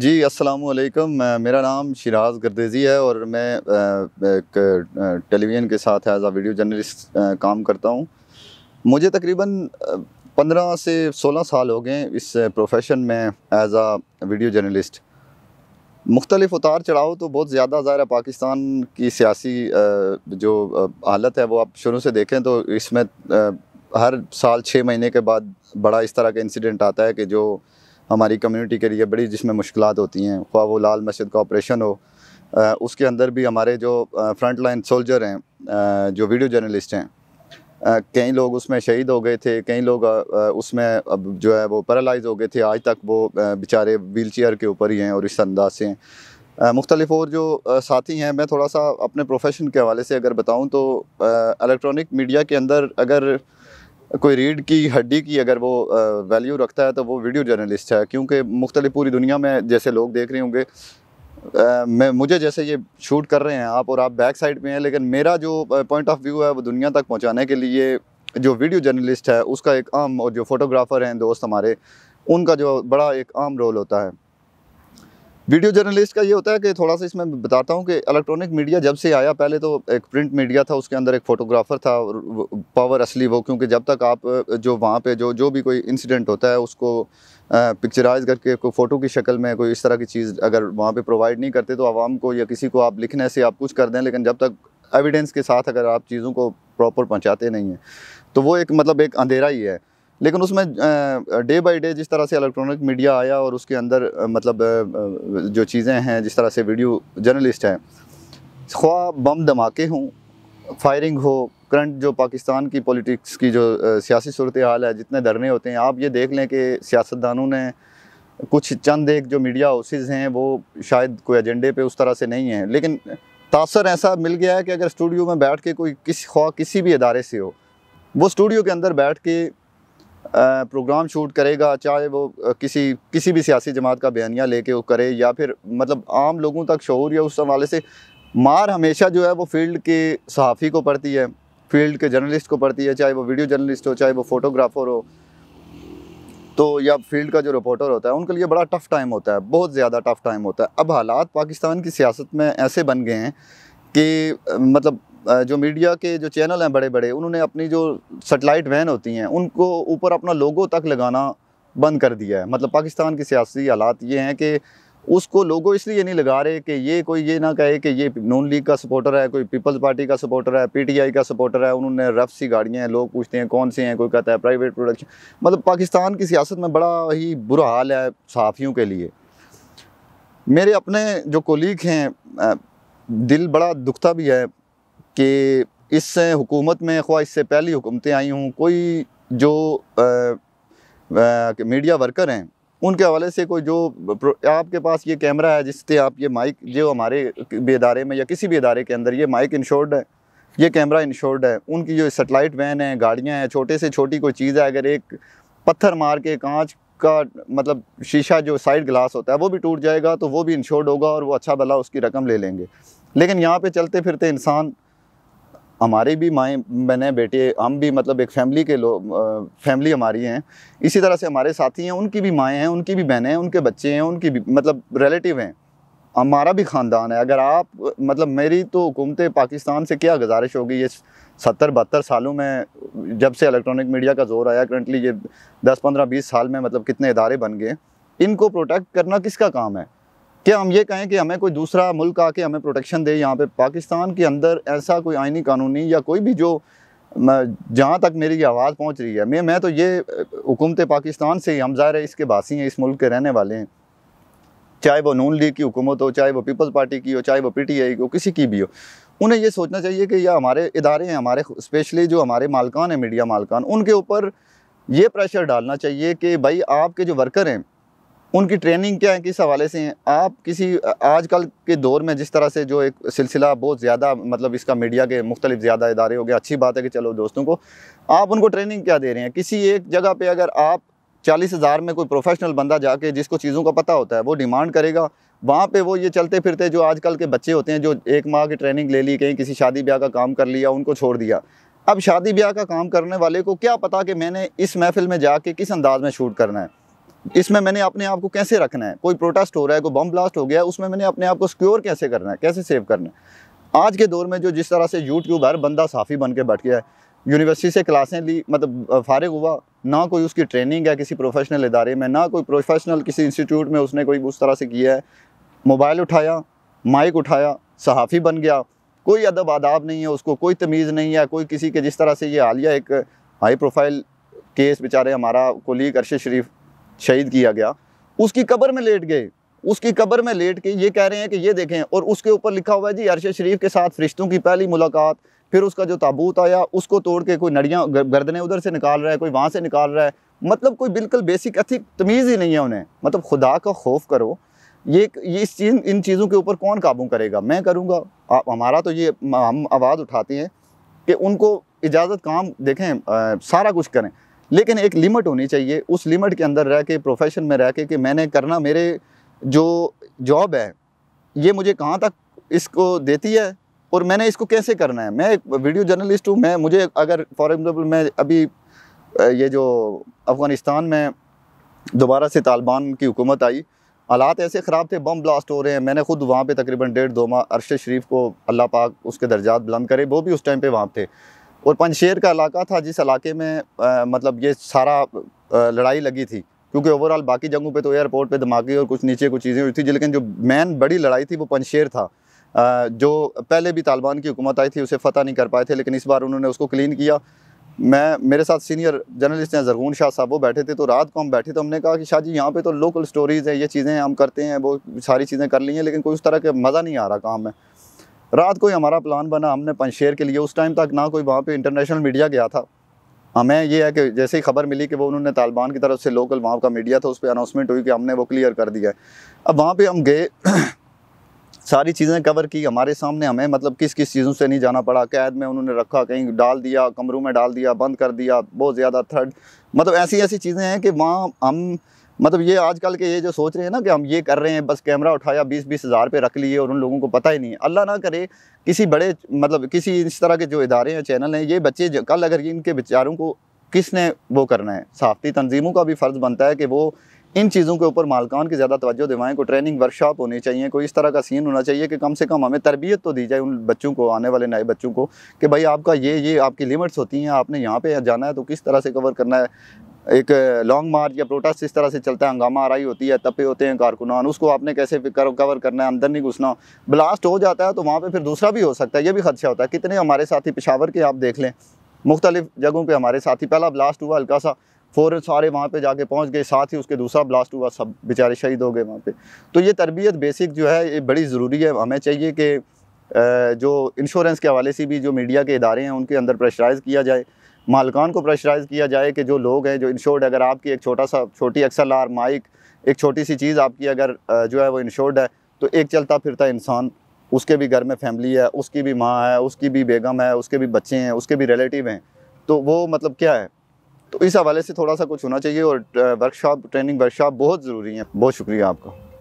जी अस्सलाम वालेकुम, मेरा नाम शीराज गर्देज़ी है और मैं एक टेलीविज़न के साथ एज अ वीडियो जर्नलिस्ट काम करता हूं। मुझे तकरीबन 15 से 16 साल हो गए इस प्रोफेशन में एज अ वीडियो जर्नलिस्ट। मुख्तलिफ़ उतार चढ़ाव तो बहुत ज़्यादा ज़ाहिर, पाकिस्तान की सियासी जो हालत है वो आप शुरू से देखें तो इसमें हर साल 6 महीने के बाद बड़ा इस तरह का इंसिडेंट आता है कि जो हमारी कम्युनिटी के लिए बड़ी जिसमें मुश्किलात होती हैं, ख्वाह वो लाल मस्जिद का ऑपरेशन हो। उसके अंदर भी हमारे जो फ्रंट लाइन सोल्जर हैं, जो वीडियो जर्नलिस्ट हैं, कई लोग उसमें शहीद हो गए थे, कई लोग उसमें अब जो है वो पैरालाइज हो गए थे। आज तक वो बेचारे व्हील चेयर के ऊपर ही हैं और इस अंदाज से हैं। मुख्तलिफ और जो साथी हैं, मैं थोड़ा सा अपने प्रोफेशन के हवाले से अगर बताऊँ तो इलेक्ट्रॉनिक मीडिया के अंदर अगर कोई रीढ़ की हड्डी की अगर वो वैल्यू रखता है तो वो वीडियो जर्नलिस्ट है, क्योंकि मुख्तलिफ पूरी दुनिया में जैसे लोग देख रहे होंगे, मैं मुझे जैसे ये शूट कर रहे हैं आप और आप बैक साइड पे हैं, लेकिन मेरा जो पॉइंट ऑफ व्यू है वो दुनिया तक पहुंचाने के लिए जो वीडियो जर्नलिस्ट है उसका एक आम, और जो फोटोग्राफ़र हैं दोस्त हमारे, उनका जो बड़ा एक आम रोल होता है। वीडियो जर्नलिस्ट का ये होता है कि थोड़ा सा इसमें बताता हूँ कि इलेक्ट्रॉनिक मीडिया जब से आया, पहले तो एक प्रिंट मीडिया था, उसके अंदर एक फ़ोटोग्राफ़र था और पावर असली वो, क्योंकि जब तक आप जो वहाँ पे जो भी कोई इंसिडेंट होता है उसको पिक्चराइज करके कोई फ़ोटो की शक्ल में कोई इस तरह की चीज़ अगर वहाँ पे प्रोवाइड नहीं करते तो आवाम को या किसी को आप लिखने से आप कुछ कर दें, लेकिन जब तक एविडेंस के साथ अगर आप चीज़ों को प्रॉपर पहुँचाते नहीं हैं तो वो एक मतलब एक अंधेरा ही है। लेकिन उसमें डे बाय डे जिस तरह से इलेक्ट्रॉनिक मीडिया आया और उसके अंदर मतलब जो चीज़ें हैं, जिस तरह से वीडियो जर्नलिस्ट हैं, ख्वाह बम धमाके हों, फायरिंग हो, करंट जो पाकिस्तान की पॉलिटिक्स की जो सियासी सूरत हाल है, जितने धरने होते हैं, आप ये देख लें कि सियासतदानों ने कुछ चंद एक जो मीडिया हाउसेज हैं वो शायद कोई एजेंडे पे उस तरह से नहीं है, लेकिन तासर ऐसा मिल गया है कि अगर स्टूडियो में बैठ के कोई किसी भी अदारे से हो, वो स्टूडियो के अंदर बैठ के प्रोग्राम शूट करेगा, चाहे वो किसी भी सियासी जमात का बयानिया लेके वो करे, या फिर मतलब आम लोगों तक शऊर या उस हवाले से मार हमेशा जो है वो फील्ड के सहाफ़ी को पड़ती है, फील्ड के जर्नलिस्ट को पड़ती है, चाहे वो वीडियो जर्नलिस्ट हो, चाहे वो फोटोग्राफ़र हो, तो या फील्ड का जो रिपोर्टर होता है, उनके लिए बड़ा टफ़ टाइम होता है, बहुत ज़्यादा टफ़ टाइम होता है। अब हालात पाकिस्तान की सियासत में ऐसे बन गए हैं कि मतलब जो मीडिया के जो चैनल हैं बड़े बड़े, उन्होंने अपनी जो सेटेलाइट वैन होती हैं उनको ऊपर अपना लोगो तक लगाना बंद कर दिया है। मतलब पाकिस्तान की सियासी हालात ये हैं कि उसको लोगो इसलिए नहीं लगा रहे कि ये कोई ये ना कहे कि ये नून लीग का सपोर्टर है, कोई पीपल्स पार्टी का सपोर्टर है, पीटीआई का सपोर्टर है। उन्होंने रफ सी गाड़ियाँ हैं, लोग पूछते हैं कौन से हैं, कोई कहता है प्राइवेट प्रोडक्शन। मतलब पाकिस्तान की सियासत में बड़ा ही बुरा हाल है सहाफ़ियों के लिए। मेरे अपने जो कोलीग हैं, दिल बड़ा दुखता भी है कि इस हुकूमत में, ख्वाह इससे पहली हुकूमतें आई हूँ, कोई जो मीडिया वर्कर हैं उनके हवाले से कोई जो आपके पास ये कैमरा है जिससे आप ये माइक, जो हमारे इदारे में या किसी भी इदारे के अंदर ये माइक इंश्योर्ड है, ये कैमरा इंश्योर्ड है, उनकी जो सेटेलाइट वैन है, गाड़ियाँ हैं, छोटे से छोटी कोई चीज़ है, अगर एक पत्थर मार के कांच का मतलब शीशा जो साइड ग्लास होता है वो भी टूट जाएगा तो वो भी इंश्योर्ड होगा और वो अच्छा भला उसकी रकम ले लेंगे। लेकिन यहाँ पर चलते फिरते इंसान, हमारे भी माएँ बहने बेटे, हम भी मतलब एक फैमिली के लोग, फैमिली हमारी हैं, इसी तरह से हमारे साथी हैं, उनकी भी माएँ हैं, उनकी भी बहनें हैं, उनके बच्चे हैं, उनकी भी मतलब रिलेटिव हैं, हमारा भी ख़ानदान है। अगर आप मतलब मेरी तो हुकूमत पाकिस्तान से क्या गुजारिश होगी, ये 70-72 सालों में जब से इलेक्ट्रॉनिक मीडिया का जोर आया, करंटली ये 10-15-20 साल में मतलब कितने इदारे बन गए, इनको प्रोटेक्ट करना किसका काम है? क्या हम ये कहें कि हमें कोई दूसरा मुल्क आके हमें प्रोटेक्शन दे? यहाँ पे पाकिस्तान के अंदर ऐसा कोई आइनी कानूनी या कोई भी, जो जहाँ तक मेरी ये आवाज़ पहुँच रही है, मैं तो ये हुकूमत पाकिस्तान से ही, हम ज़ाहिर है इसके बासी हैं, इस मुल्क के रहने वाले हैं, चाहे वो नून लीग की हुकूमत हो, चाहे वो पीपल्स पार्टी की हो, चाहे वो पीटीआई की हो, किसी की भी हो, उन्हें ये सोचना चाहिए कि यह हमारे इदारे हैं, हमारे स्पेशली जो हमारे मालकान हैं, मीडिया मालकान, उनके ऊपर ये प्रेशर डालना चाहिए कि भाई आपके जो वर्कर हैं उनकी ट्रेनिंग क्या है, किस हवाले से हैं। आप किसी आजकल के दौर में जिस तरह से जो एक सिलसिला बहुत ज़्यादा मतलब इसका मीडिया के मुख्तलिफ ज़्यादा इदारे हो गए, अच्छी बात है कि चलो दोस्तों को आप उनको ट्रेनिंग क्या दे रहे हैं। किसी एक जगह पे अगर आप 40,000 में कोई प्रोफेशनल बंदा जाके जिसको चीज़ों का पता होता है वो डिमांड करेगा, वहाँ पे वो ये चलते फिरते जो आजकल के बच्चे होते हैं जो 1 माह की ट्रेनिंग ले ली, कहीं किसी शादी ब्याह का काम कर लिया, उनको छोड़ दिया। अब शादी ब्याह का काम करने वाले को क्या पता कि मैंने इस महफिल में जाके किस अंदाज़ में शूट करना है, इसमें मैंने अपने आप को कैसे रखना है, कोई प्रोटेस्ट हो रहा है, कोई बम ब्लास्ट हो गया, उसमें मैंने अपने आप को सिक्योर कैसे करना है, कैसे सेव करना है। आज के दौर में जो जिस तरह से यूट्यूब हर बंदा साफ़ी बन के बैठ गया है, यूनिवर्सिटी से क्लासें ली, मतलब फारिग हुआ, ना कोई उसकी ट्रेनिंग है किसी प्रोफेशनल इदारे में, ना कोई प्रोफेशनल किसी इंस्टीट्यूट में उसने कोई उस तरह से किया है। मोबाइल उठाया, माइक उठाया, सहाफ़ी बन गया, कोई अदब आदाब नहीं है उसको, कोई तमीज़ नहीं है, कोई किसी के जिस तरह से ये हालिया एक हाई प्रोफाइल केस बेचारे हमारा कोलीग अरशद शरीफ शहीद किया गया, उसकी कब्र में लेट गए, उसकी कब्र में लेट के ये कह रहे हैं कि ये देखें, और उसके ऊपर लिखा हुआ है जी अरशद शरीफ के साथ फरिश्तों की पहली मुलाकात, फिर उसका जो ताबूत आया उसको तोड़ के कोई नड़ियाँ गर्दनें उधर से निकाल रहा है, कोई वहाँ से निकाल रहा है, मतलब कोई बिल्कुल बेसिक एथिक तमीज़ ही नहीं है उन्हें। मतलब खुदा का खौफ करो, ये इस चीज़ इन चीज़ों के ऊपर कौन काबू करेगा? मैं करूँगा, आप हमारा तो ये हम आवाज़ उठाते हैं कि उनको इजाज़त काम देखें, सारा कुछ करें, लेकिन एक लिमिट होनी चाहिए। उस लिमिट के अंदर रह के, प्रोफेशन में रह के कि मैंने करना, मेरे जो जॉब है ये मुझे कहाँ तक इसको देती है और मैंने इसको कैसे करना है। मैं एक वीडियो जर्नलिस्ट हूँ, मैं मुझे अगर फॉर एग्ज़ाम्पल मैं अभी ये जो अफ़गानिस्तान में दोबारा से तालिबान की हुकूमत आई, हालात ऐसे ख़राब थे, बम ब्लास्ट हो रहे हैं, मैंने ख़ुद वहाँ पे तकरीबन 1.5-2 माह अरशद शरीफ को अल्लाह पाक उसके दर्जात बुलंद करे, वो भी उस टाइम पे वहाँ थे, और पंजशेर का इलाका था जिस इलाके में मतलब ये सारा लड़ाई लगी थी, क्योंकि ओवरऑल बाकी जंगों पे तो एयरपोर्ट पे धमाके और कुछ नीचे कुछ चीज़ें हुई थी, लेकिन जो मेन बड़ी लड़ाई थी वो पंजशेर था। जो पहले भी तालिबान की हुकूमत आई थी उसे फ़तह नहीं कर पाए थे, लेकिन इस बार उन्होंने उसको क्लीन किया। मैं, मेरे साथ सीनियर जर्नलिस्ट हैं जरून शाह साहब, वो बैठे थे, तो रात को हम बैठे तो हमने कहा कि शाह जी यहाँ पे तो लोकल स्टोरीज़ है, ये चीज़ें हम करते हैं, वो सारी चीज़ें कर ली हैं, लेकिन कोई उस तरह का मज़ा नहीं आ रहा काम में। रात को ही हमारा प्लान बना, हमने पंजशेर के लिए, उस टाइम तक ना कोई वहाँ पे इंटरनेशनल मीडिया गया था, हमें यह है कि जैसे ही खबर मिली कि वो उन्होंने तालिबान की तरफ से लोकल वहाँ का मीडिया था उस पर अनाउंसमेंट हुई कि हमने वो क्लियर कर दिया है। अब वहाँ पर हम गए, सारी चीज़ें कवर की हमारे सामने, हमें मतलब किस किस चीज़ों से नहीं जाना पड़ा, कैद में उन्होंने रखा, कहीं डाल दिया, कमरों में डाल दिया, बंद कर दिया, बहुत ज़्यादा थर्ड, मतलब ऐसी ऐसी चीज़ें हैं कि वहाँ हम, मतलब ये आजकल के ये जो सोच रहे हैं ना कि हम ये कर रहे हैं, बस कैमरा उठाया 20-20 हज़ार पे रख लिए और उन लोगों को पता ही नहीं है। अल्लाह ना करे किसी बड़े, मतलब किसी इस तरह के जो इदारे हैं, चैनल हैं, ये बच्चे कल अगर इनके बेचारों को किसने वो करना है। सहाफ़ती तंजीमों का भी फ़र्ज़ बनता है कि वो इन चीज़ों के ऊपर मालकान की ज़्यादा तवज्जो दिवाएँ, को ट्रेनिंग वर्कशॉप होनी चाहिए, कोई इस तरह का सीन होना चाहिए कि कम से कम हमें तरबियत तो दी जाए उन बच्चों को, आने वाले नए बच्चों को, कि भाई आपका ये आपकी लिमिट्स होती हैं, आपने यहाँ पे जाना है तो किस तरह से कवर करना है। एक लॉन्ग मार्च या प्रोटेस्ट इस तरह से चलता है, हंगामा आराई होती है, तपे होते हैं कारकुनान, उसको आपने कैसे कवर करना है, अंदर नहीं घुसना, ब्लास्ट हो जाता है तो वहाँ पर फिर दूसरा भी हो सकता है, ये भी खदशा होता है। कितने हमारे साथी पेशावर के आप देख लें, मुख्तलिफ़ जगहों पर हमारे साथी, पहला ब्लास्ट हुआ हल्का सा, फ़ौरन सारे वहाँ पे जाके पहुँच गए, साथ ही उसके दूसरा ब्लास्ट हुआ, सब बेचारे शहीद हो गए वहाँ पे। तो ये तरबियत बेसिक जो है ये बड़ी ज़रूरी है। हमें चाहिए कि जो इंश्योरेंस के हवाले से भी जो मीडिया के इदारे हैं उनके अंदर प्रेशराइज़ किया जाए, मालकान को प्रेशराइज़ किया जाए कि जो लोग हैं जो इंश्योर्ड, अगर आपकी एक छोटी XLR माइक, एक छोटी सी चीज़ आपकी अगर जो है वो इंश्योर्ड है, तो एक चलता फिरता इंसान, उसके भी घर में फैमिली है, उसकी भी माँ है, उसकी भी बेगम है, उसके भी बच्चे हैं, उसके भी रिलेटिव हैं, तो वो मतलब क्या है। तो इस हवाले से थोड़ा सा कुछ होना चाहिए और वर्कशॉप, ट्रेनिंग वर्कशॉप बहुत ज़रूरी है। बहुत शुक्रिया आपका।